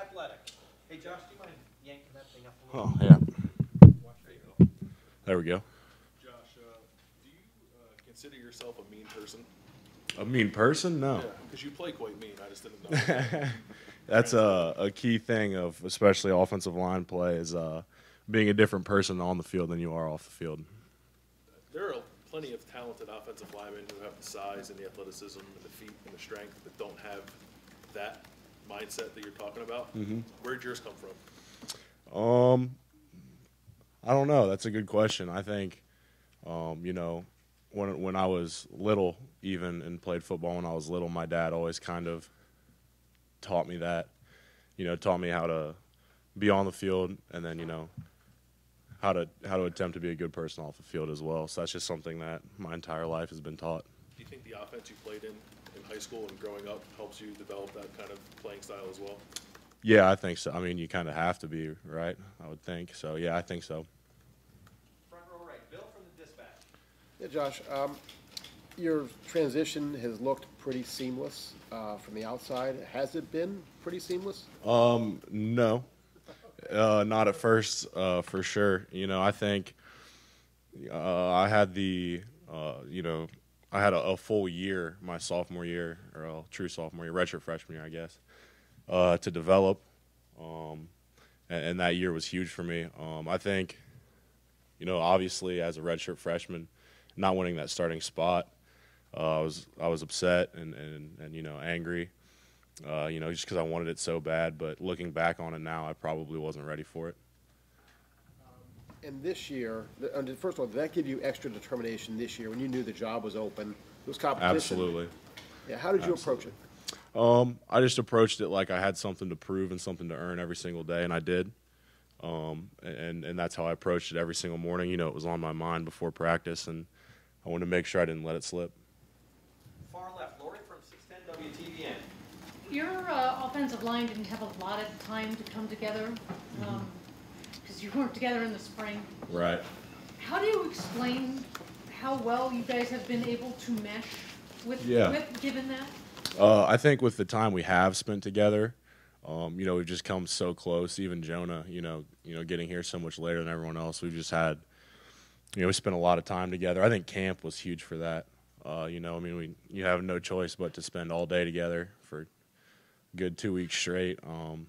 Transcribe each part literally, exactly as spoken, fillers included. athletic. Hey, Josh, do you mind yanking that thing up a little? Oh, yeah. Watch it. There we go. Josh, uh, do you uh, consider yourself a mean person? A mean person? No. Yeah, because you play quite mean. I just didn't know. That's a, a key thing of especially offensive line play is uh, being a different person on the field than you are off the field. There are plenty of talented offensive linemen who have the size and the athleticism and the feet and the strength that don't have that mindset that you're talking about. Mm-hmm. Where'd yours come from? Um, I don't know. That's a good question. I think, um, you know, when when I was little even and played football when I was little, my dad always kind of taught me that, you know, taught me how to be on the field and then, you know, how to how to attempt to be a good person off the field as well. So that's just something that my entire life has been taught. Do you think the offense you played in in high school and growing up helps you develop that kind of playing style as well? Yeah, I think so. I mean, you kind of have to be, right? I would think. So, yeah, I think so. Front row right. Bill from the Dispatch. Yeah, Josh, um, your transition has looked pretty seamless uh, from the outside. Has it been pretty seamless? Um, no. Uh, not at first, uh, for sure. You know, I think uh, I had the, uh, you know, I had a, a full year, my sophomore year, or a true sophomore year, redshirt freshman year, I guess, uh, to develop. Um, and, and that year was huge for me. Um, I think, you know, obviously as a redshirt freshman, not winning that starting spot, uh, I was I was upset and, and, and you know, angry. Uh, you know, just because I wanted it so bad. But looking back on it now, I probably wasn't ready for it. Um, and this year, the, first of all, did that give you extra determination this year when you knew the job was open? It was competition. Absolutely. Yeah. How did you Absolutely. approach it? Um, I just approached it like I had something to prove and something to earn every single day, and I did. Um, and, and that's how I approached it every single morning. You know, it was on my mind before practice, and I wanted to make sure I didn't let it slip. Far left, Lori from six ten W T V N. Your uh, offensive line didn't have a lot of time to come together because um, you weren't together in the spring. Right. How do you explain how well you guys have been able to mesh with, yeah. with given that? Uh, I think with the time we have spent together, um, you know, we've just come so close. Even Jonah, you know, you know, getting here so much later than everyone else, we've just had, you know, we spent a lot of time together. I think camp was huge for that. Uh, you know, I mean, we you have no choice but to spend all day together for good two weeks straight. Um,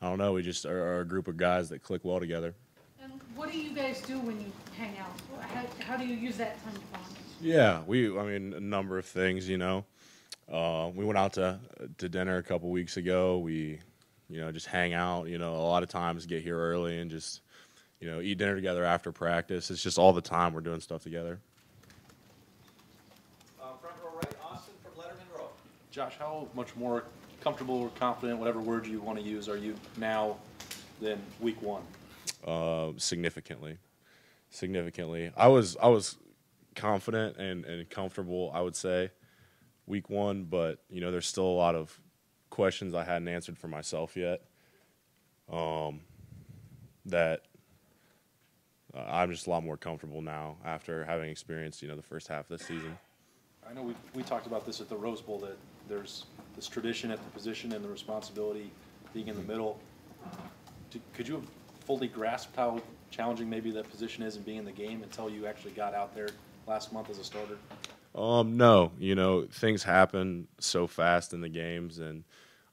I don't know. We just are, are a group of guys that click well together. And what do you guys do when you hang out? How, how do you use that time to bond? Yeah, we. I mean, a number of things. You know, uh, we went out to to dinner a couple weeks ago. We, you know, just hang out. You know, a lot of times get here early and just, you know, eat dinner together after practice. It's just all the time we're doing stuff together. Josh, how much more comfortable or confident, whatever word you want to use, are you now than week one? Uh, significantly, significantly. I was I was confident and, and comfortable, I would say, week one. But you know, there's still a lot of questions I hadn't answered for myself yet. Um, that uh, I'm just a lot more comfortable now after having experienced, you know, the first half of this season. I know we we talked about this at the Rose Bowl that there's this tradition at the position and the responsibility being in the middle. Did, could you have fully grasped how challenging maybe that position is and being in the game until you actually got out there last month as a starter? Um, no, you know, things happen so fast in the games, and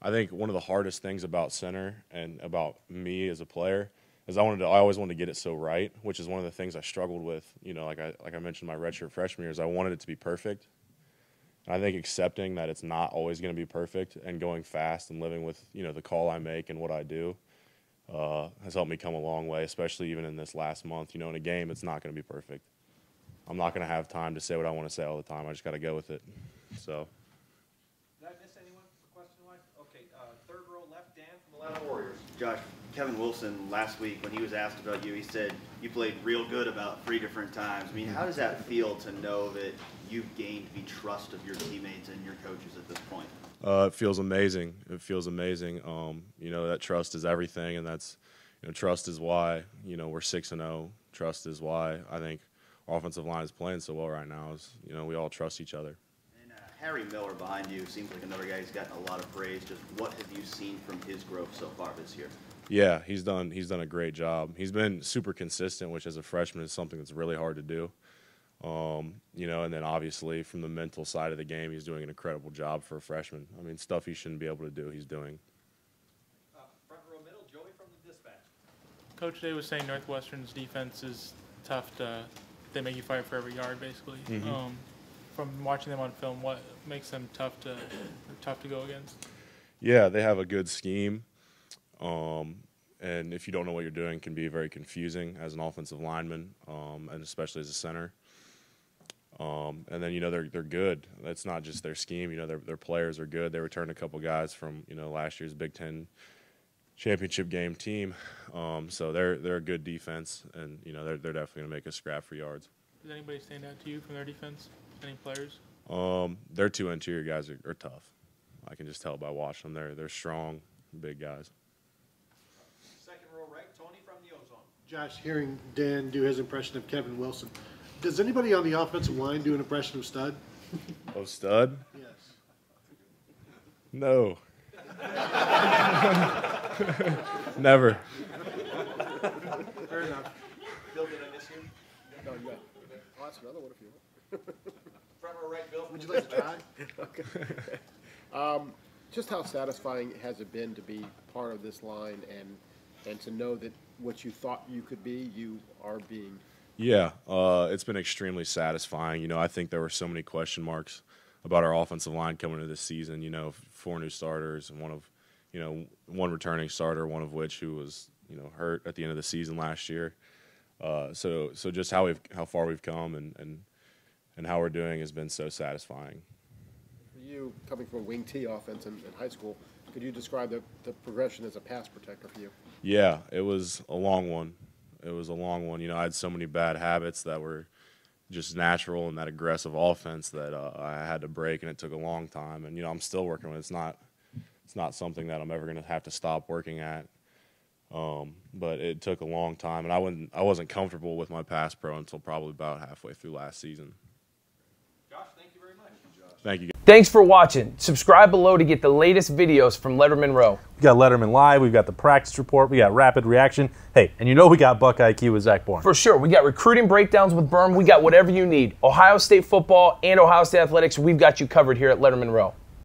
I think one of the hardest things about center and about me as a player is I wanted to, I always wanted to get it so right, which is one of the things I struggled with. You know, like I like I mentioned, my redshirt freshman year is I wanted it to be perfect. I think accepting that it's not always going to be perfect and going fast and living with, you know, the call I make and what I do uh, has helped me come a long way, especially even in this last month. You know, in a game, it's not going to be perfect. I'm not going to have time to say what I want to say all the time. I just got to go with it. So. Did I miss anyone for question one? Okay, uh, third row left, Dan from the Atlanta Warriors. Josh, Kevin Wilson last week when he was asked about you, he said you played real good about three different times. I mean, how does that feel to know that you've gained the trust of your teammates and your coaches at this point? Uh, it feels amazing. It feels amazing. Um, you know, that trust is everything, and that's, you know, trust is why, you know, we're six and oh. Trust is why I think our offensive line is playing so well right now is, you know, we all trust each other. Harry Miller behind you seems like another guy who's gotten a lot of praise. Just what have you seen from his growth so far this year? Yeah, he's done he's done a great job. He's been super consistent, which as a freshman is something that's really hard to do. Um, you know, and then obviously from the mental side of the game, he's doing an incredible job for a freshman. I mean, stuff he shouldn't be able to do, he's doing. Uh, front row middle, Joey from the Dispatch. Coach Day was saying Northwestern's defense is tough to, they make you fight for every yard basically. Mm-hmm. um, from watching them on film, what makes them tough to, tough to go against? Yeah, they have a good scheme. Um, and if you don't know what you're doing, it can be very confusing as an offensive lineman, um, and especially as a center. Um, and then, you know, they're, they're good. That's not just their scheme. You know, their, their players are good. They returned a couple guys from, you know, last year's Big Ten championship game team. Um, so they're, they're a good defense, and, you know, they're, they're definitely going to make a scrap for yards. Does anybody stand out to you from their defense? Any players? Um, their two interior guys are, are tough. I can just tell by watching them. They're, they're strong, big guys. Second row right, Tony from the Ozone. Josh, hearing Dan do his impression of Kevin Wilson, does anybody on the offensive line do an impression of Stud? Oh, Stud? Yes. No. Never. Fair enough. Bill, did I miss you? No, you got it. I'll ask another one if you want. Front row right, Bill. Would you like to try? Okay. Um, just how satisfying has it been to be part of this line and, and to know that what you thought you could be, you are being? Yeah, uh, it's been extremely satisfying. You know, I think there were so many question marks about our offensive line coming into this season. You know, four new starters and one of, you know, one returning starter, one of which who was, you know, hurt at the end of the season last year. Uh, so, so just how we've how far we've come and and and how we're doing has been so satisfying. For you, coming from a wing T offense in, in high school, could you describe the, the progression as a pass protector for you? Yeah, it was a long one. It was a long one. You know, I had so many bad habits that were just natural and that aggressive offense that uh, I had to break, and it took a long time. And, you know, I'm still working on it. It's not, it's not something that I'm ever going to have to stop working at. Um, but it took a long time, and I wouldn't, I wasn't comfortable with my pass pro until probably about halfway through last season. Josh, thank you very much. Josh. Thank you. Thanks for watching. Subscribe below to get the latest videos from Lettermen Row. We got Letterman Live, we've got the practice report, we got rapid reaction. Hey, and you know we got Buckeye I Q with Zach Bourne. For sure, we got recruiting breakdowns with Berm, we got whatever you need. Ohio State football and Ohio State athletics, we've got you covered here at Lettermen Row.